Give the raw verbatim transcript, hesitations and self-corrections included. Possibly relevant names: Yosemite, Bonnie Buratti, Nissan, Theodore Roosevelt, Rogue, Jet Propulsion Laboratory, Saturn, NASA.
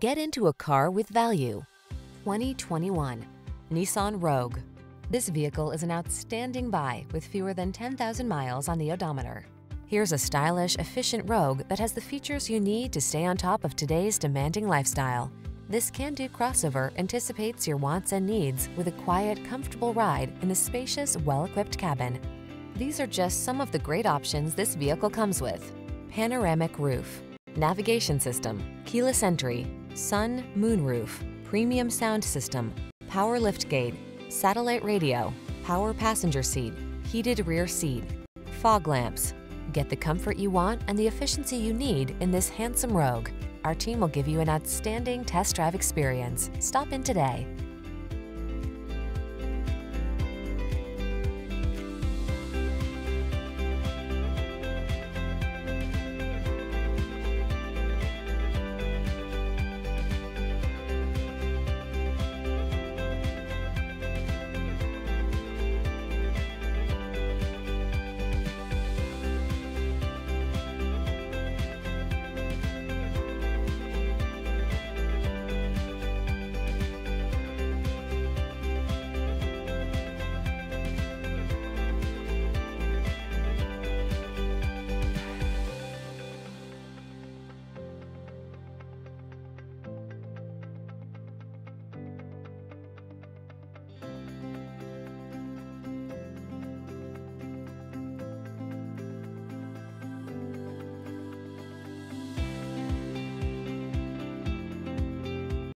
Get into a car with value. twenty twenty-one Nissan Rogue. This vehicle is an outstanding buy with fewer than ten thousand miles on the odometer. Here's a stylish, efficient Rogue that has the features you need to stay on top of today's demanding lifestyle. This can-do crossover anticipates your wants and needs with a quiet, comfortable ride in a spacious, well-equipped cabin. These are just some of the great options this vehicle comes with: panoramic roof, navigation system, keyless entry, sun, moon roof, premium sound system, power liftgate, satellite radio, power passenger seat, heated rear seat, fog lamps. Get the comfort you want and the efficiency you need in this handsome Rogue. Our team will give you an outstanding test drive experience. Stop in today.